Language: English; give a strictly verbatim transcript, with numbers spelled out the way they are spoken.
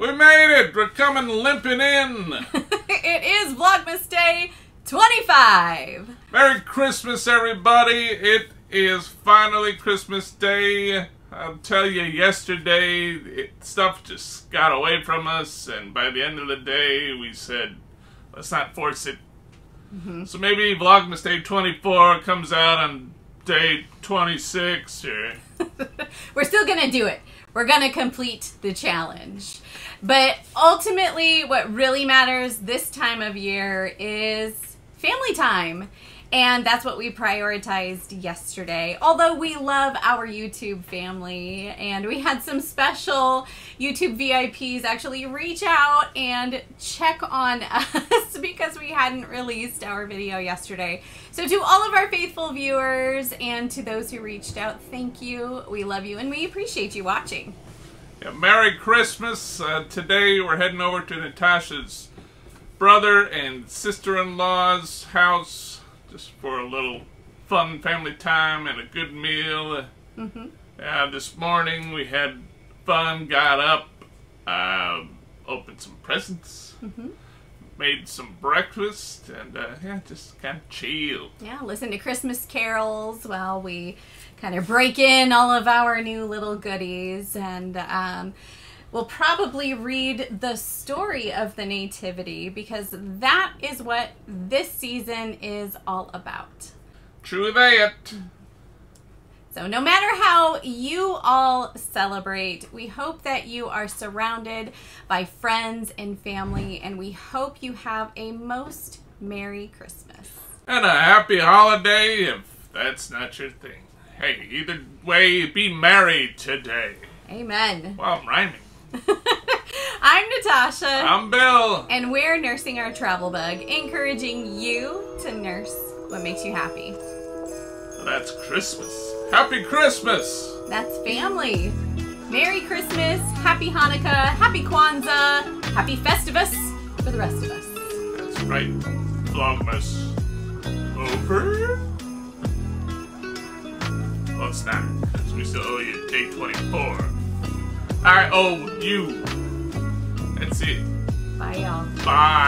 We made it! We're coming limping in! It is Vlogmas Day twenty-five! Merry Christmas, everybody! It is finally Christmas Day. I'll tell you, yesterday, it, stuff just got away from us, and by the end of the day, we said, let's not force it. Mm-hmm. So maybe Vlogmas Day twenty-four comes out on day twenty-six, or... We're still gonna do it. We're gonna complete the challenge. But ultimately, what really matters this time of year is family time. And that's what we prioritized yesterday. Although we love our YouTube family, and we had some special YouTube V I Ps actually reach out and check on us because we hadn't released our video yesterday. So to all of our faithful viewers and to those who reached out, thank you. We love you and we appreciate you watching. Yeah, Merry Christmas. Uh, today we're heading over to Natasha's brother and sister-in-law's house, just for a little fun family time and a good meal. Mm-hmm. Uh, this morning we had fun, got up, uh, opened some presents, mm-hmm. made some breakfast, and uh, yeah, just kind of chill. Yeah, listen to Christmas carols while we kind of break in all of our new little goodies, and um, we'll probably read the story of the Nativity because that is what this season is all about. True that. So no matter how you all celebrate, we hope that you are surrounded by friends and family, and we hope you have a most Merry Christmas. And a happy holiday if that's not your thing. Hey, either way, be merry today. Amen. Well, I'm rhyming. I'm Natasha. I'm Bill. And we're nursing our travel bug, encouraging you to nurse what makes you happy. Well, that's Christmas. Happy Christmas. That's family. Merry Christmas. Happy Hanukkah. Happy Kwanzaa. Happy Festivus for the rest of us. That's right. Vlogmas over. Well, it's not, because we still owe you day twenty-four. I owe you. That's it. Bye, y'all. Bye.